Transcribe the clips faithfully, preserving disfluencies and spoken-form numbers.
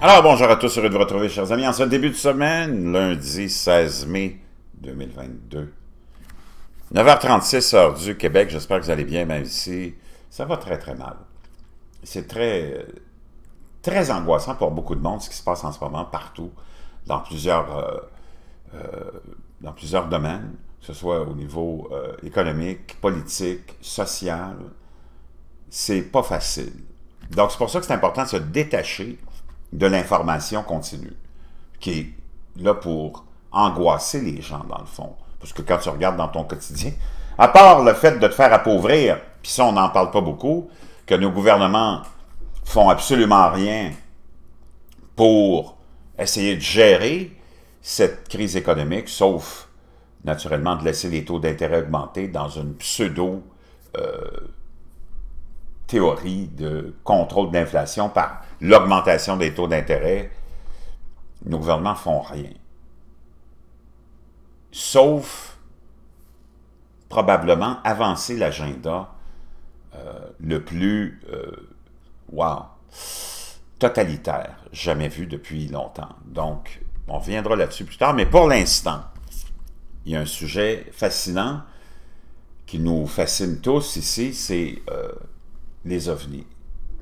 Alors, bonjour à tous, heureux de vous retrouver, chers amis, en ce début de semaine, lundi seize mai deux mille vingt-deux, neuf heures trente-six, heure du Québec. J'espère que vous allez bien, même si ça va très très mal. C'est très, très angoissant pour beaucoup de monde, ce qui se passe en ce moment, partout, dans plusieurs, euh, euh, dans plusieurs domaines, que ce soit au niveau euh, économique, politique, social. C'est pas facile. Donc, c'est pour ça que c'est important de se détacher de l'information continue, qui est là pour angoisser les gens, dans le fond. Parce que quand tu regardes dans ton quotidien, à part le fait de te faire appauvrir, puis ça, on n'en parle pas beaucoup, que nos gouvernements font absolument rien pour essayer de gérer cette crise économique, sauf, naturellement, de laisser les taux d'intérêt augmenter dans une pseudo euh, théorie de contrôle de l'inflation par l'augmentation des taux d'intérêt. Nos gouvernements ne font rien. Sauf, probablement, avancer l'agenda euh, le plus, euh, wow, totalitaire, jamais vu depuis longtemps. Donc, on reviendra là-dessus plus tard, mais pour l'instant, il y a un sujet fascinant qui nous fascine tous ici, c'est euh, les ovnis,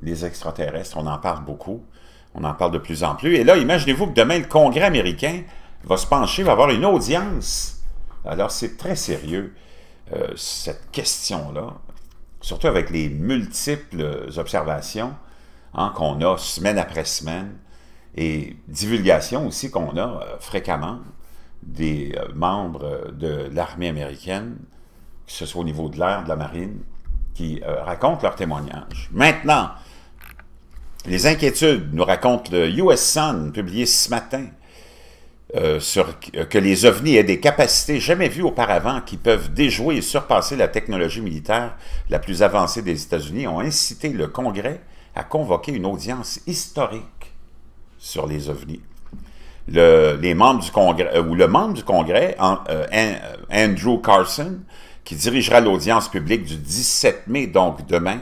les extraterrestres. On en parle beaucoup, on en parle de plus en plus. Et là, imaginez-vous que demain, le Congrès américain va se pencher, va avoir une audience. Alors, c'est très sérieux, euh, cette question-là, surtout avec les multiples observations hein, qu'on a semaine après semaine, et divulgation aussi qu'on a euh, fréquemment des euh, membres de l'armée américaine, que ce soit au niveau de l'air, de la marine, qui euh, racontent leurs témoignages. Maintenant, les inquiétudes nous racontent le U S Sun, publié ce matin, euh, sur que les ovnis aient des capacités jamais vues auparavant qui peuvent déjouer et surpasser la technologie militaire la plus avancée des États-Unis, ont incité le Congrès à convoquer une audience historique sur les ovnis. Le, les membres du Congrès, euh, ou le membre du Congrès, en, euh, Andrew Carson, qui dirigera l'audience publique du dix-sept mai, donc demain,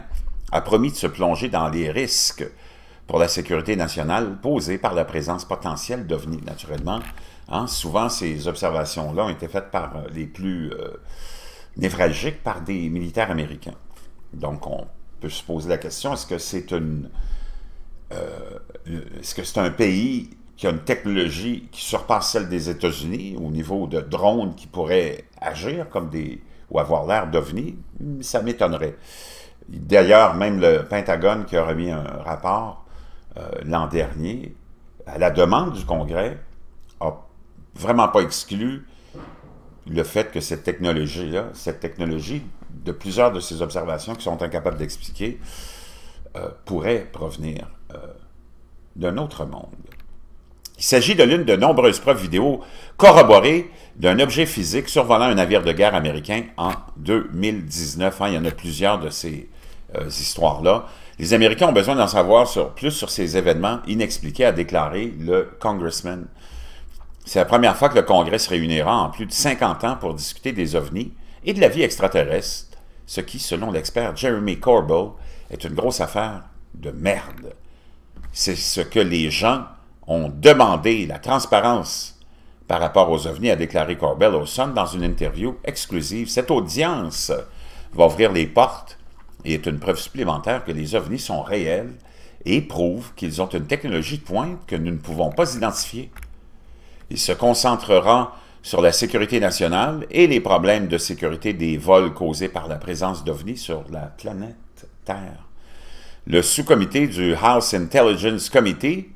a promis de se plonger dans les risques pour la sécurité nationale posés par la présence potentielle d'ovnis, naturellement. Hein, souvent, ces observations-là ont été faites par les plus euh, névralgiques, par des militaires américains. Donc, on peut se poser la question, est-ce que c'est une, euh, est-ce que c'est un pays qui a une technologie qui surpasse celle des États-Unis au niveau de drones qui pourraient agir comme des... ou avoir l'air d'ovni? Ça m'étonnerait. D'ailleurs, même le Pentagone qui a remis un rapport euh, l'an dernier, à la demande du Congrès, n'a vraiment pas exclu le fait que cette technologie-là, cette technologie de plusieurs de ces observations qui sont incapables d'expliquer, euh, pourrait provenir euh, d'un autre monde. Il s'agit de l'une de nombreuses preuves vidéo corroborées d'un objet physique survolant un navire de guerre américain en deux mille dix-neuf. Hein, il y en a plusieurs de ces euh, histoires-là. Les Américains ont besoin d'en savoir sur, plus sur ces événements inexpliqués, a déclaré le congressman. C'est la première fois que le Congrès se réunira en plus de cinquante ans pour discuter des ovnis et de la vie extraterrestre, ce qui, selon l'expert Jeremy Corbell, est une grosse affaire de merde. C'est ce que les gens ont demandé, la transparence par rapport aux ovnis, a déclaré Corbell au Sun dans une interview exclusive. Cette audience va ouvrir les portes et est une preuve supplémentaire que les ovnis sont réels et prouvent qu'ils ont une technologie de pointe que nous ne pouvons pas identifier. Il se concentrera sur la sécurité nationale et les problèmes de sécurité des vols causés par la présence d'ovnis sur la planète Terre. Le sous-comité du House Intelligence Committee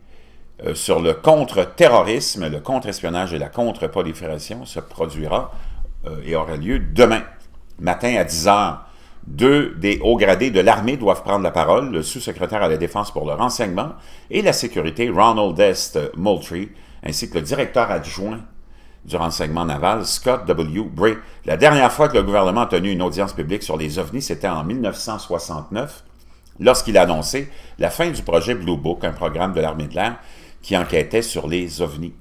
Euh, sur le contre-terrorisme, le contre-espionnage et la contre-prolifération se produira euh, et aura lieu demain matin à dix heures. Deux des hauts gradés de l'armée doivent prendre la parole, le sous-secrétaire à la Défense pour le renseignement et la sécurité, Ronald Est Moultrie, ainsi que le directeur adjoint du renseignement naval, Scott W. Bray. La dernière fois que le gouvernement a tenu une audience publique sur les ovnis, c'était en mille neuf cent soixante-neuf, lorsqu'il a annoncé la fin du projet Blue Book, un programme de l'armée de l'air, qui enquêtait sur les ovnis,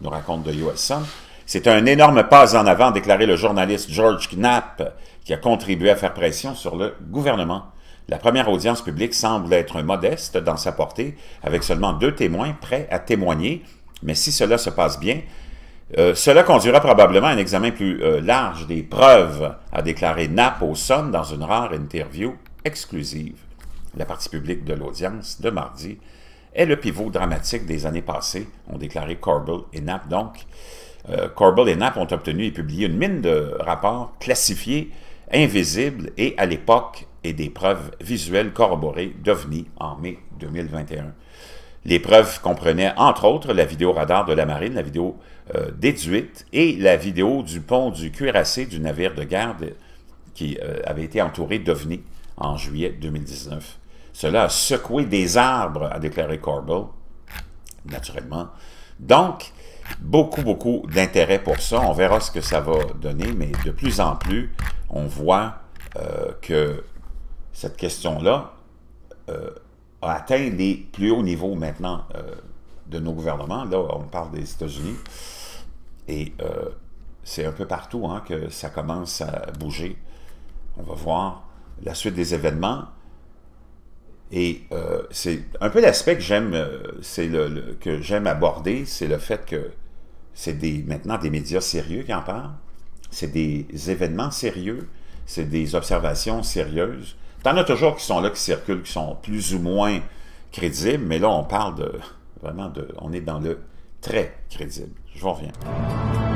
nous raconte The U S Sun. C'est un énorme pas en avant, a déclaré le journaliste George Knapp, qui a contribué à faire pression sur le gouvernement. La première audience publique semble être modeste dans sa portée, avec seulement deux témoins prêts à témoigner, mais si cela se passe bien, euh, cela conduira probablement à un examen plus euh, large des preuves, a déclaré Knapp au Sun dans une rare interview exclusive. La partie publique de l'audience de mardi est le pivot dramatique des années passées, ont déclaré Corbell et Knapp donc. Euh, Corbell et Knapp ont obtenu et publié une mine de rapports classifiés, invisibles et à l'époque, et des preuves visuelles corroborées d'OVNI en mai deux mille vingt et un. Les preuves comprenaient entre autres la vidéo radar de la marine, la vidéo euh, déduite et la vidéo du pont du cuirassé du navire de guerre de, qui euh, avait été entouré d'OVNI en juillet deux mille dix-neuf. Cela a secoué des arbres, a déclaré Corbell, naturellement. Donc, beaucoup, beaucoup d'intérêt pour ça. On verra ce que ça va donner, mais de plus en plus, on voit euh, que cette question-là euh, a atteint les plus hauts niveaux maintenant euh, de nos gouvernements. Là, on parle des États-Unis. Et euh, c'est un peu partout hein, que ça commence à bouger. On va voir la suite des événements. Et euh, c'est un peu l'aspect que j'aime le, le, que j'aime aborder, c'est le fait que c'est des, maintenant des médias sérieux qui en parlent. C'est des événements sérieux, c'est des observations sérieuses. T'en as toujours qui sont là, qui circulent, qui sont plus ou moins crédibles, mais là, on parle de... Vraiment, de, on est dans le très crédible. Je vous reviens.